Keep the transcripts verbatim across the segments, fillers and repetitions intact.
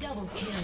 Double kill.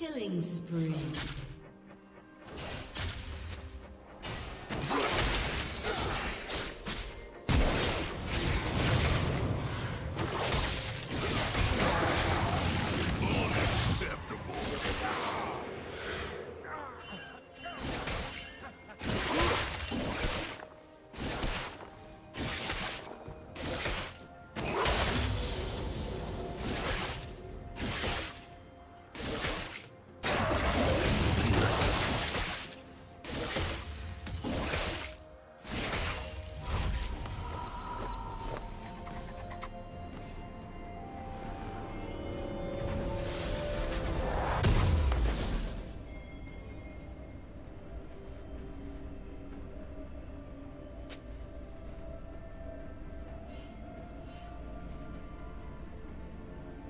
Killing spree.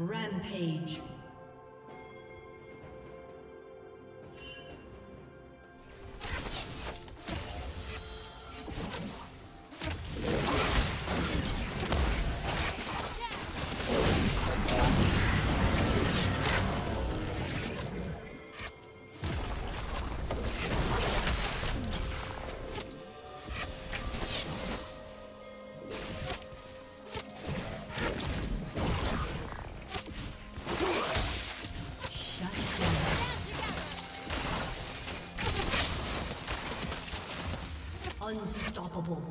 Rampage. Unstoppable.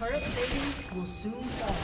Turret plating will soon fall.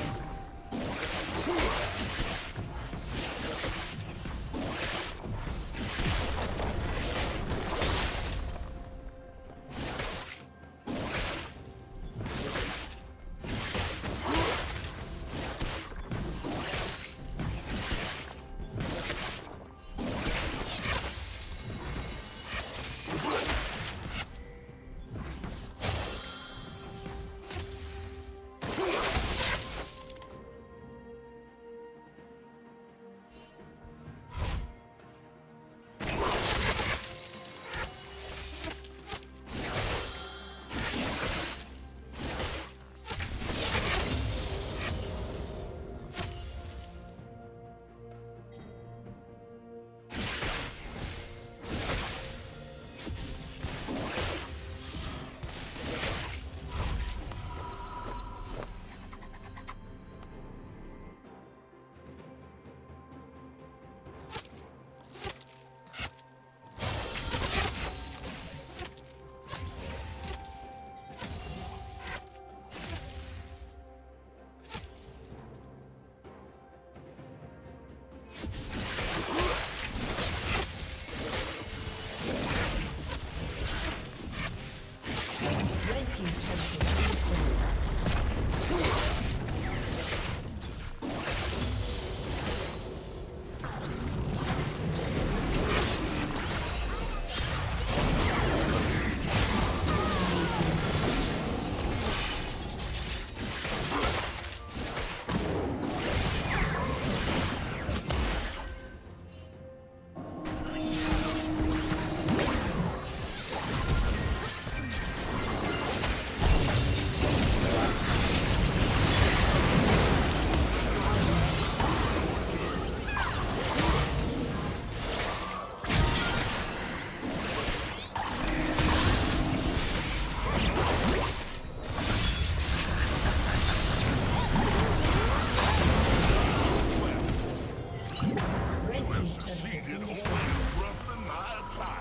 Reptile.